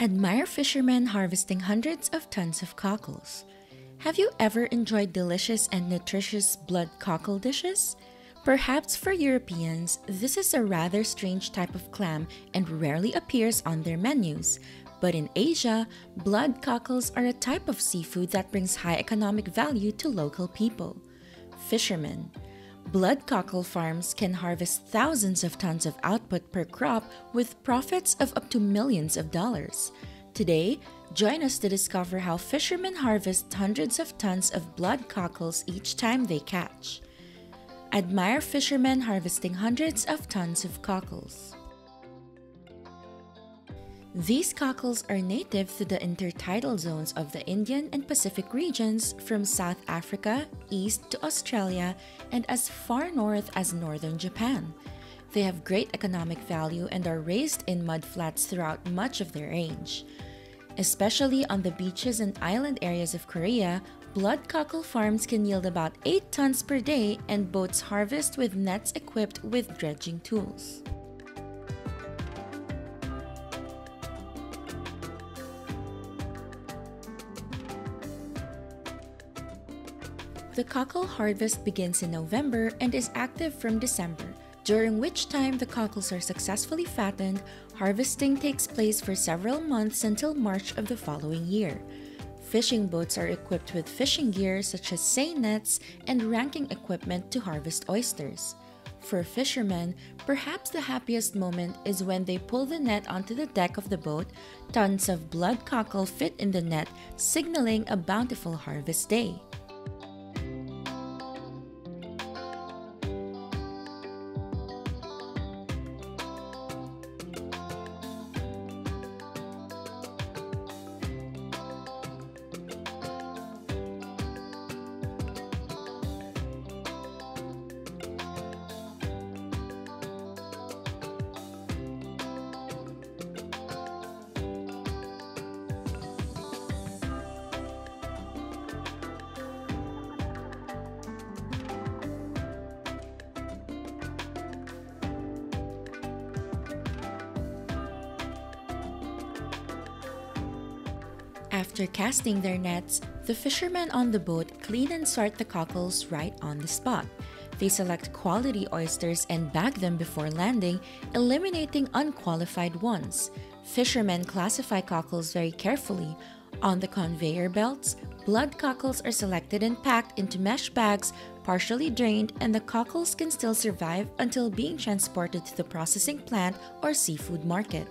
Admire fishermen harvesting hundreds of tons of cockles. Have you ever enjoyed delicious and nutritious blood cockle dishes? Perhaps for Europeans, this is a rather strange type of clam and rarely appears on their menus. But in Asia, blood cockles are a type of seafood that brings high economic value to local people. Fishermen. Blood cockle farms can harvest thousands of tons of output per crop with profits of up to millions of dollars. Today, join us to discover how fishermen harvest hundreds of tons of blood cockles each time they catch. Admire fishermen harvesting hundreds of tons of cockles. These cockles are native to the intertidal zones of the Indian and Pacific regions from South Africa, east to Australia, and as far north as northern Japan. They have great economic value and are raised in mudflats throughout much of their range. Especially on the beaches and island areas of Korea, blood cockle farms can yield about 8 tons per day and boats harvest with nets equipped with dredging tools. The cockle harvest begins in November and is active from December, during which time the cockles are successfully fattened. Harvesting takes place for several months until March of the following year. Fishing boats are equipped with fishing gear such as seine nets and ranking equipment to harvest oysters. For fishermen, perhaps the happiest moment is when they pull the net onto the deck of the boat. Tons of blood cockle fit in the net, signaling a bountiful harvest day. After casting their nets, the fishermen on the boat clean and sort the cockles right on the spot. They select quality oysters and bag them before landing, eliminating unqualified ones. Fishermen classify cockles very carefully. On the conveyor belts, blood cockles are selected and packed into mesh bags, partially drained, and the cockles can still survive until being transported to the processing plant or seafood market.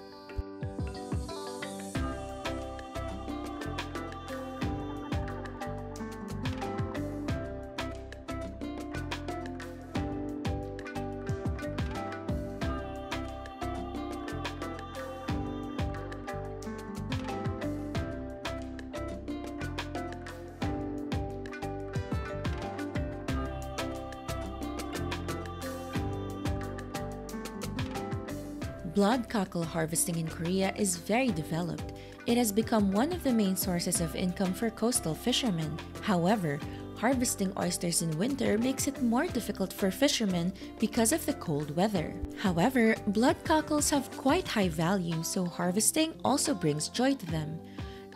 Blood cockle harvesting in Korea is very developed. It has become one of the main sources of income for coastal fishermen. However, harvesting oysters in winter makes it more difficult for fishermen because of the cold weather. However, blood cockles have quite high value, so harvesting also brings joy to them.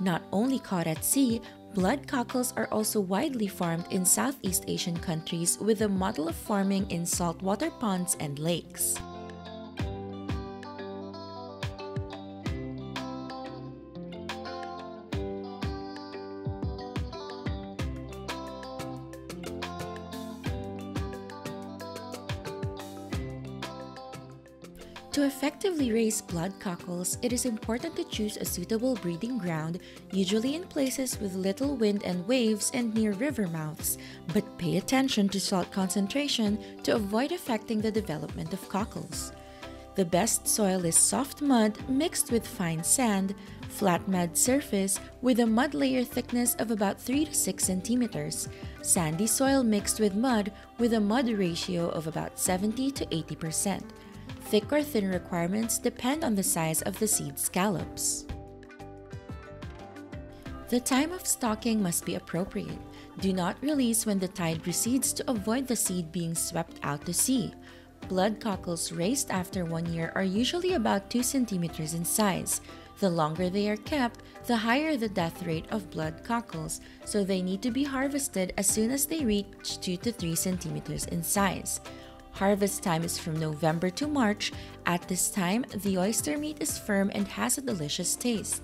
Not only caught at sea, blood cockles are also widely farmed in Southeast Asian countries with a model of farming in saltwater ponds and lakes. To effectively raise blood cockles, it is important to choose a suitable breeding ground, usually in places with little wind and waves and near river mouths, but pay attention to salt concentration to avoid affecting the development of cockles. The best soil is soft mud mixed with fine sand, flat mud surface with a mud layer thickness of about 3 to 6 centimeters, sandy soil mixed with mud with a mud ratio of about 70 to 80%. Thick or thin requirements depend on the size of the seed scallops. The time of stocking must be appropriate. Do not release when the tide recedes to avoid the seed being swept out to sea. Blood cockles raised after 1 year are usually about 2 centimeters in size. The longer they are kept, the higher the death rate of blood cockles, so they need to be harvested as soon as they reach 2 to 3 centimeters in size. Harvest time is from November to March. At this time, the oyster meat is firm and has a delicious taste.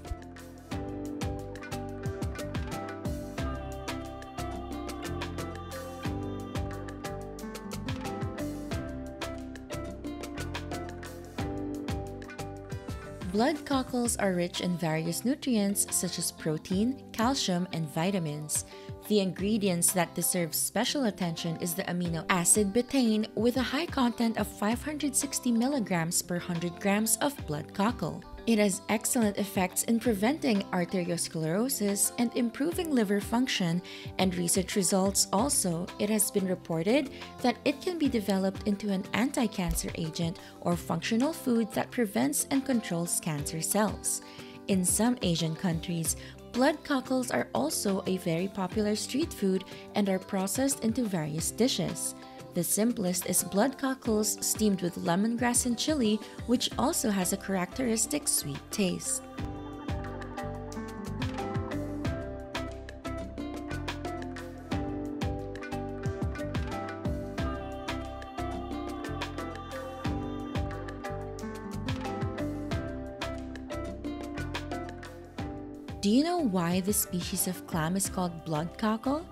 Blood cockles are rich in various nutrients such as protein, calcium, and vitamins. The ingredients that deserve special attention is the amino acid betaine with a high content of 560 milligrams per 100 grams of blood cockle. It has excellent effects in preventing arteriosclerosis and improving liver function, and research results also, it has been reported that it can be developed into an anti-cancer agent or functional food that prevents and controls cancer cells. In some Asian countries, blood cockles are also a very popular street food and are processed into various dishes. The simplest is blood cockles steamed with lemongrass and chili, which also has a characteristic sweet taste. Do you know why this species of clam is called blood cockle?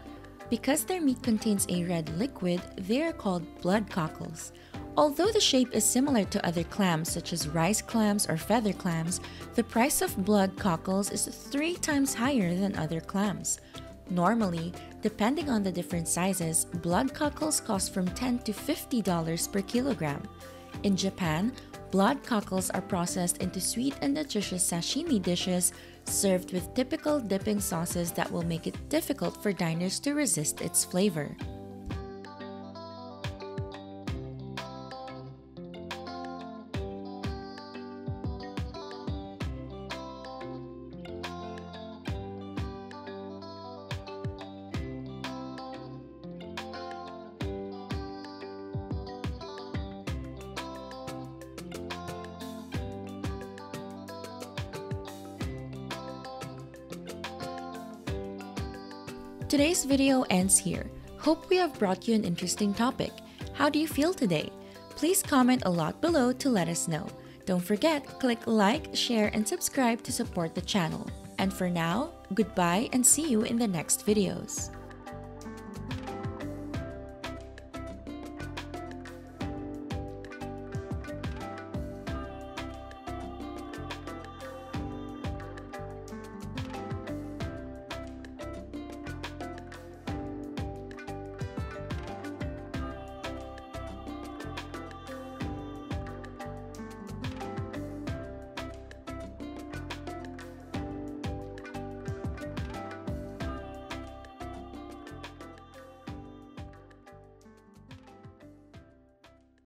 Because their meat contains a red liquid, they are called blood cockles. Although the shape is similar to other clams such as rice clams or feather clams, the price of blood cockles is 3 times higher than other clams. Normally, depending on the different sizes, blood cockles cost from $10 to $50 per kilogram. In Japan, blood cockles are processed into sweet and nutritious sashimi dishes served with typical dipping sauces that will make it difficult for diners to resist its flavor. Today's video ends here. Hope we have brought you an interesting topic. How do you feel today? Please comment a lot below to let us know. Don't forget, click like, share, and subscribe to support the channel. And for now, goodbye and see you in the next videos.